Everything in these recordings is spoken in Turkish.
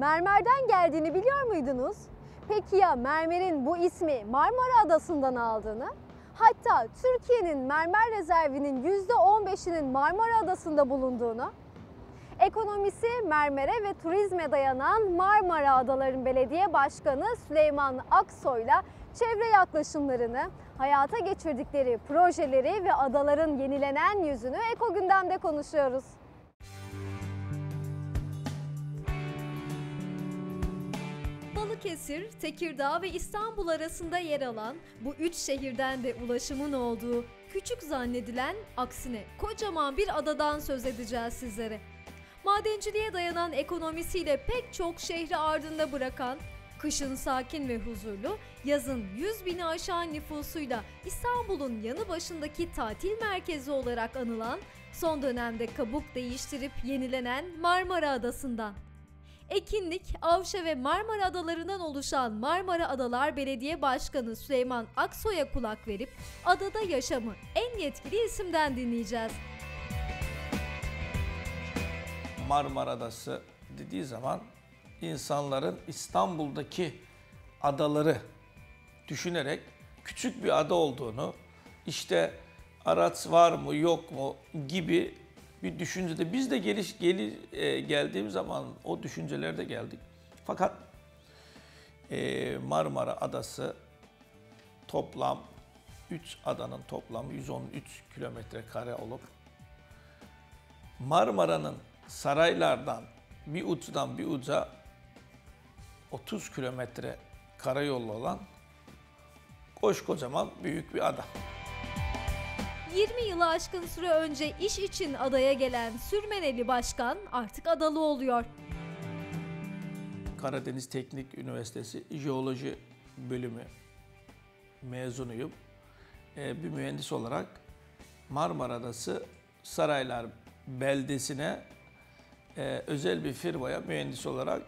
mermerden geldiğini biliyor muydunuz? Peki ya mermerin bu ismi Marmara Adası'ndan aldığını? Hatta Türkiye'nin mermer rezervinin %15'inin Marmara Adası'nda bulunduğunu? Ekonomisi mermere ve turizme dayanan Marmara Adaların Belediye Başkanı Süleyman Aksoy'la çevre yaklaşımlarını, hayata geçirdikleri projeleri ve adaların yenilenen yüzünü Eko Gündem'de konuşuyoruz. Balıkesir, Tekirdağ ve İstanbul arasında yer alan bu üç şehirden de ulaşımın olduğu küçük zannedilen aksine kocaman bir adadan söz edeceğiz sizlere. Madenciliğe dayanan ekonomisiyle pek çok şehri ardında bırakan, kışın sakin ve huzurlu, yazın 100.000'i aşan nüfusuyla İstanbul'un yanı başındaki tatil merkezi olarak anılan, son dönemde kabuk değiştirip yenilenen Marmara Adası'ndan. Ekinlik, Avşa ve Marmara Adaları'ndan oluşan Marmara Adalar Belediye Başkanı Süleyman Aksoy'a kulak verip adada yaşamı en yetkili isimden dinleyeceğiz. Marmara Adası dediği zaman insanların İstanbul'daki adaları düşünerek küçük bir ada olduğunu, işte araç var mı yok mu gibi bir düşüncede biz de geldiğim zaman o düşüncelerde geldik. Fakat Marmara Adası toplam 3 adanın toplamı 113 km² olup Marmara'nın Saraylardan bir uçtan bir uca 30 kilometre karayolu olan koskocaman büyük bir ada. 20 yılı aşkın süre önce iş için adaya gelen Sürmeneli Başkan artık adalı oluyor. Karadeniz Teknik Üniversitesi Jeoloji Bölümü mezunuyum. Bir mühendis olarak Marmara Adası Saraylar beldesine özel bir firmaya mühendis olarak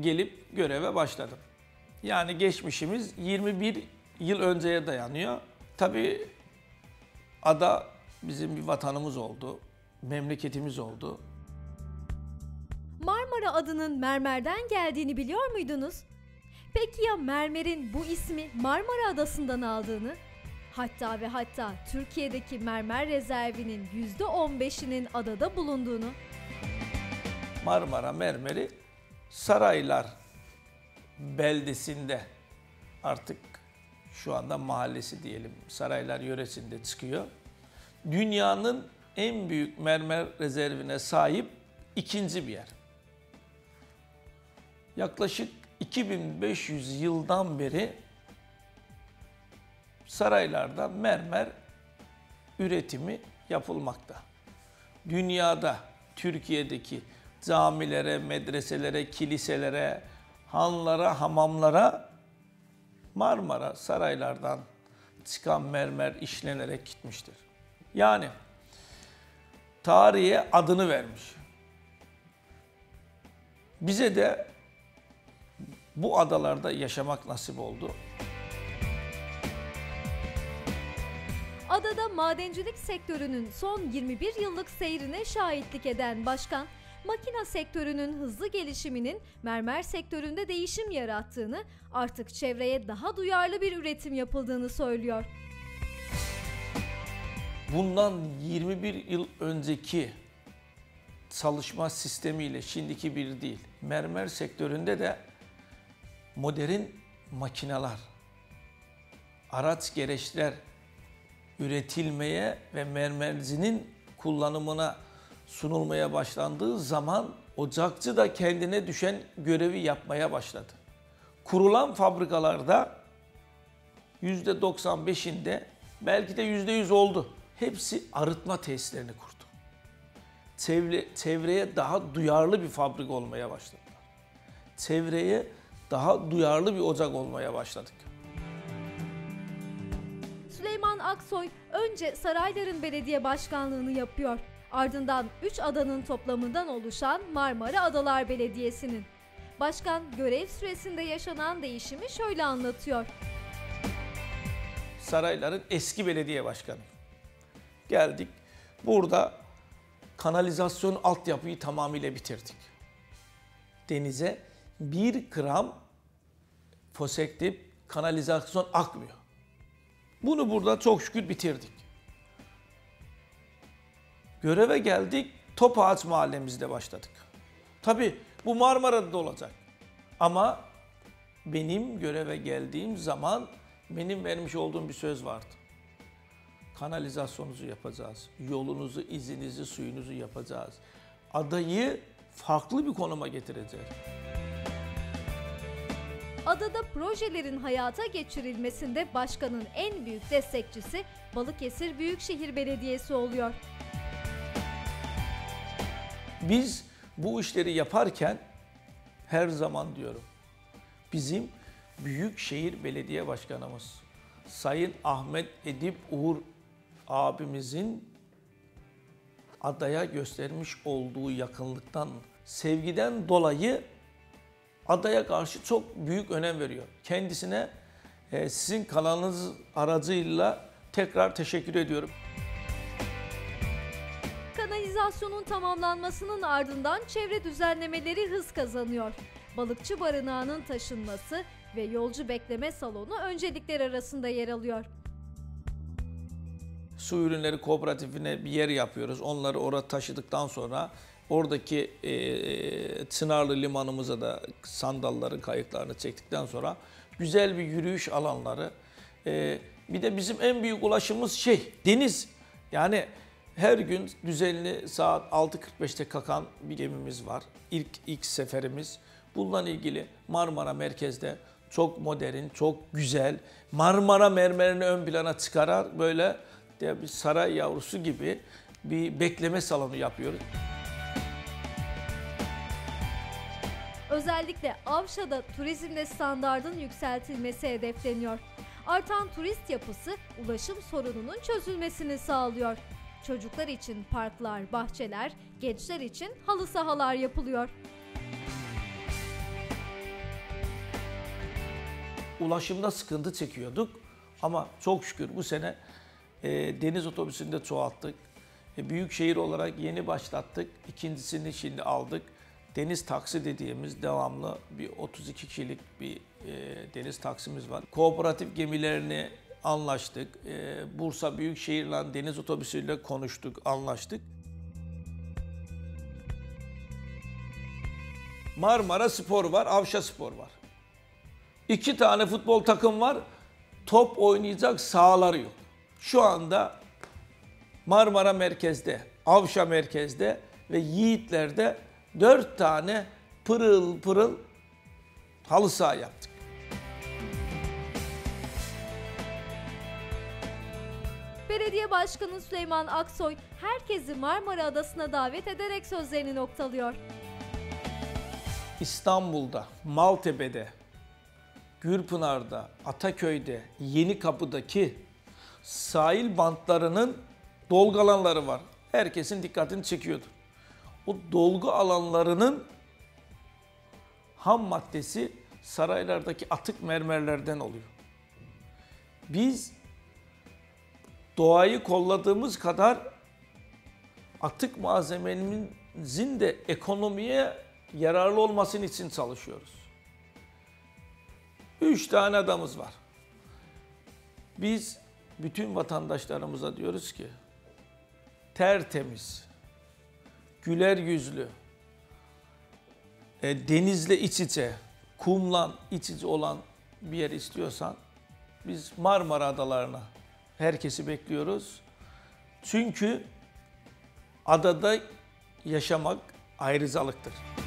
gelip göreve başladım. Yani geçmişimiz 21 yıl önceye dayanıyor. Tabii ada bizim bir vatanımız oldu, memleketimiz oldu. Marmara adının mermerden geldiğini biliyor muydunuz? Peki ya mermerin bu ismi Marmara Adası'ndan aldığını? Hatta ve hatta Türkiye'deki mermer rezervinin %15'inin adada bulunduğunu? Marmara mermeri Saraylar beldesinde artık şu anda mahallesi diyelim Saraylar yöresinde çıkıyor. Dünyanın en büyük mermer rezervine sahip ikinci bir yer. Yaklaşık 2500 yıldan beri Saraylar'da mermer üretimi yapılmakta. Dünyada, Türkiye'deki camilere, medreselere, kiliselere, hanlara, hamamlara Marmara Saraylar'dan çıkan mermer işlenerek gitmiştir. Yani tarihe adını vermiş. Bize de bu adalarda yaşamak nasip oldu. Adada madencilik sektörünün son 21 yıllık seyrine şahitlik eden başkan, makina sektörünün hızlı gelişiminin mermer sektöründe değişim yarattığını, artık çevreye daha duyarlı bir üretim yapıldığını söylüyor. Bundan 21 yıl önceki çalışma sistemiyle şimdiki bir değil. Mermer sektöründe de modern makineler, araç gereçler üretilmeye ve mermercinin kullanımına sunulmaya başlandığı zaman ocakçı da kendine düşen görevi yapmaya başladı. Kurulan fabrikalarda %95'inde belki de %100 oldu. Hepsi arıtma tesislerini kurdu. Çevreye daha duyarlı bir fabrika olmaya başladılar. Çevreye daha duyarlı bir ocak olmaya başladık. Süleyman Aksoy önce Sarayların belediye başkanlığını yapıyor. Ardından 3 adanın toplamından oluşan Marmara Adalar Belediyesi'nin. Başkan görev süresinde yaşanan değişimi şöyle anlatıyor. Sarayların eski belediye başkanı. Geldik, burada kanalizasyon altyapıyı tamamıyla bitirdik. Denize 1 gram fosektip kanalizasyon akmıyor. Bunu burada çok şükür bitirdik. Göreve geldik, Topağaç mahallemizde başladık. Tabii bu Marmara'da da olacak. Ama benim göreve geldiğim zaman benim vermiş olduğum bir söz vardı. Kanalizasyonunuzu yapacağız, yolunuzu, izinizi, suyunuzu yapacağız. Adayı farklı bir konuma getireceğiz. Adada projelerin hayata geçirilmesinde başkanın en büyük destekçisi Balıkesir Büyükşehir Belediyesi oluyor. Biz bu işleri yaparken her zaman diyorum, bizim Büyükşehir Belediye Başkanımız Sayın Ahmet Edip Uğur abimizin adaya göstermiş olduğu yakınlıktan, sevgiden dolayı adaya karşı çok büyük önem veriyor. Kendisine sizin kanalınız aracıyla tekrar teşekkür ediyorum. Kanalizasyonun tamamlanmasının ardından çevre düzenlemeleri hız kazanıyor. Balıkçı barınağının taşınması ve yolcu bekleme salonu öncelikler arasında yer alıyor. Su ürünleri kooperatifine bir yer yapıyoruz. Onları oraya taşıdıktan sonra oradaki Çınarlı limanımıza da sandalları, kayıklarını çektikten sonra güzel bir yürüyüş alanları. Bir de bizim en büyük ulaşımız deniz. Yani her gün düzenli saat 6:45'te kalkan bir gemimiz var. İlk seferimiz. Bununla ilgili Marmara merkezde çok modern, çok güzel, Marmara mermerini ön plana çıkarar böyle bir saray yavrusu gibi bir bekleme salonu yapıyoruz. Özellikle Avşa'da turizmde standardın yükseltilmesi hedefleniyor. Artan turist yapısı ulaşım sorununun çözülmesini sağlıyor. Çocuklar için parklar, bahçeler, gençler için halı sahalar yapılıyor. Ulaşımda sıkıntı çekiyorduk ama çok şükür bu sene deniz otobüsünü de çoğalttık. Büyükşehir olarak yeni başlattık. İkincisini şimdi aldık. Deniz taksi dediğimiz devamlı bir 32 kişilik bir deniz taksimiz var. Kooperatif gemilerini anlaştık. Bursa Büyükşehir'le deniz otobüsüyle konuştuk, anlaştık. Marmara Spor var, Avşa Spor var. 2 tane futbol takım var, top oynayacak sahaları yok. Şu anda Marmara merkezde, Avşa merkezde ve Yiğitler'de 4 tane pırıl pırıl halı saha yaptık. Belediye Başkanı Süleyman Aksoy herkesi Marmara Adası'na davet ederek sözlerini noktalıyor. İstanbul'da, Maltepe'de, Gürpınar'da, Ataköy'de, Yenikapı'daki sahil bantlarının dolgu alanları var. Herkesin dikkatini çekiyordu. O dolgu alanlarının ham maddesi saraylardaki atık mermerlerden oluyor. Biz doğayı kolladığımız kadar atık malzememizin de ekonomiye yararlı olmasının için çalışıyoruz. 3 tane adamız var. Biz bütün vatandaşlarımıza diyoruz ki tertemiz, güler yüzlü, denizle iç içe, kumla iç içe olan bir yer istiyorsan biz Marmara Adalarına herkesi bekliyoruz. Çünkü adada yaşamak ayrıcalıktır.